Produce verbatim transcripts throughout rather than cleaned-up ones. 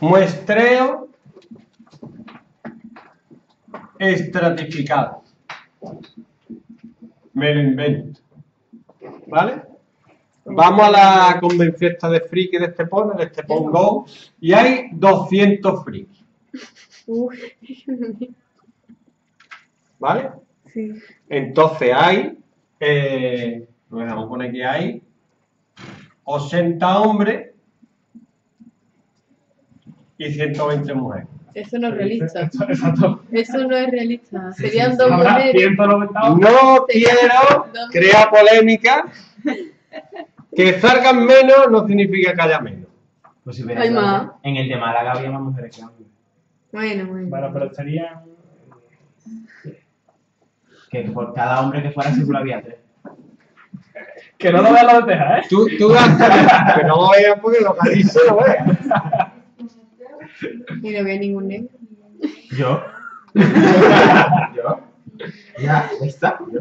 Muestreo estratificado. Me lo invento. ¿Vale? Vamos a la convención esta de friki de Estepona, de Estepona Go, y hay doscientos frikis. ¿Vale? Sí. Entonces hay, eh, pues vamos a poner que hay ochenta hombres y ciento veinte mujeres. Eso no es realista. Exacto. Eso no es realista. Sí, serían sí, dos mujeres. No quiero crear polémica. Que salgan menos no significa que haya menos. Pues si hay más. En el de Málaga había más mujeres que hombres. Bueno, bueno. Bueno, pero estarían... Que por cada hombre que fuera seguro había tres. Que no lo veas la bandeja, ¿eh? Tú, tú gastas. Que no veas porque lo calizo lo veas. Y no veo ningún negro. ¿Yo? ¿Yo? Ya, está. ¿Yo?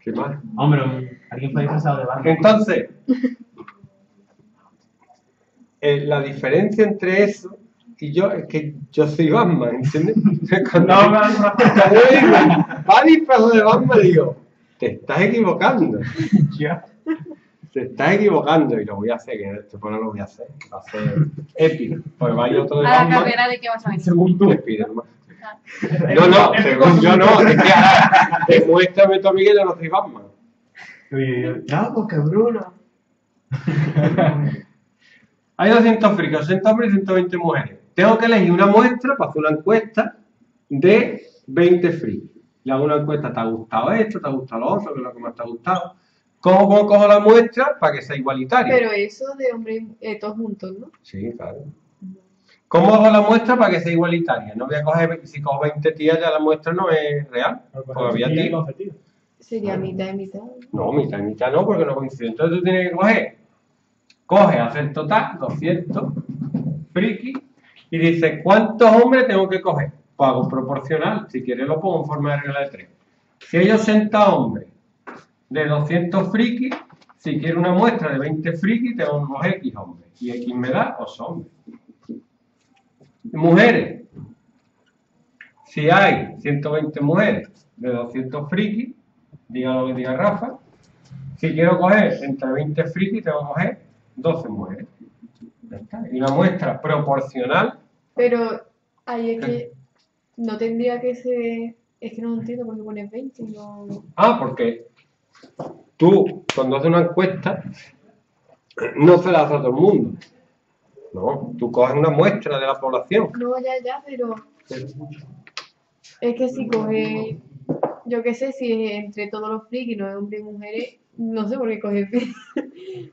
Qué mal. Hombre, alguien fue disfrazado de barco. Entonces, eh, la diferencia entre eso y yo es que yo soy Batman, ¿entiendes? Cuando no, no, no. Va disfrazado de Batman, digo, te estás equivocando. Ya. Te estás equivocando y lo voy a hacer, que en este programa lo voy a hacer. Va a ser épico. Pues va a ir otro de Batman. ¿A la carrera de qué vas a ir? Según tú. Spiderman. No, no, según yo no. Es que ahora demuéstrame tú a mí que yo no soy Batman. No, porque Bruno. Hay doscientos frikis, ochenta hombres y ciento veinte mujeres. Tengo que elegir una muestra para hacer una encuesta de veinte frikis. Le hago una encuesta, ¿te ha gustado esto? ¿Te ha gustado lo otro? ¿Qué es lo que más te ha gustado? ¿Cómo, cómo cojo la muestra para que sea igualitaria? Pero eso de hombres eh, todos juntos, ¿no? Sí, claro. ¿Cómo hago la muestra para que sea igualitaria? No voy a coger, si cojo veinte tías ya la muestra no es real. Porque había tíos. Sería bueno. Mitad y mitad. No, mitad y mitad no, porque no coincide. Entonces tú tienes que coger. Coge, hacer total, doscientos, friki, y dices, ¿cuántos hombres tengo que coger? Pago proporcional, si quieres lo pongo en forma de regla de tres. Si hay ochenta hombres, de doscientos frikis, si quiero una muestra de veinte frikis, tengo unos X hombres. Y X me da ocho hombres. Mujeres. Si hay ciento veinte mujeres de doscientos frikis, diga lo que diga Rafa, si quiero coger entre veinte frikis, tengo que coger doce mujeres. Y una muestra proporcional. Pero ahí es que no tendría que ser... Es que no entiendo por qué pones veinte. No... Ah, porque... Tú, cuando haces una encuesta, no se la haces a todo el mundo. No, tú coges una muestra de la población. No, ya, ya, pero... Es que si coges... Yo qué sé, si entre todos los frikis, no es hombres y mujeres, no sé por qué coges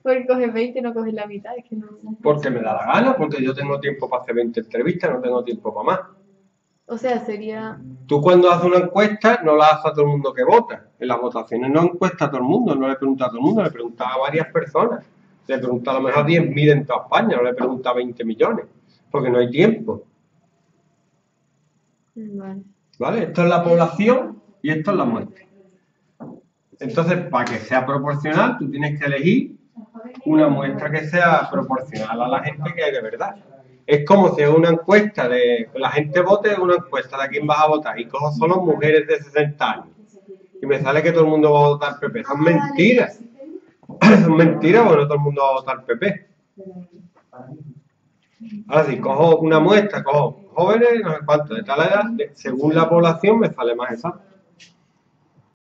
porque coges veinte, no coges la mitad, es que no... Porque me da la gana, porque yo tengo tiempo para hacer veinte entrevistas, no tengo tiempo para más. O sea, sería... Tú cuando haces una encuesta no la haces a todo el mundo que vota. En las votaciones no encuesta a todo el mundo, no le preguntas a todo el mundo, le preguntas a varias personas. Le preguntas a lo mejor a diez mil en toda España, no le preguntas a veinte millones, porque no hay tiempo. Vale. ¿Vale? Esto es la población y esto es la muestra. Entonces, para que sea proporcional, tú tienes que elegir una muestra que sea proporcional a la gente que hay de verdad. Es como si es una encuesta de... La gente vote en una encuesta de a quién vas a votar. Y cojo solo mujeres de sesenta años. Y me sale que todo el mundo va a votar P P. Son mentiras. Son mentiras porque no todo el mundo va a votar P P. Ahora sí, cojo una muestra, cojo jóvenes, no sé cuánto, de tal edad, según la población me sale más exacto.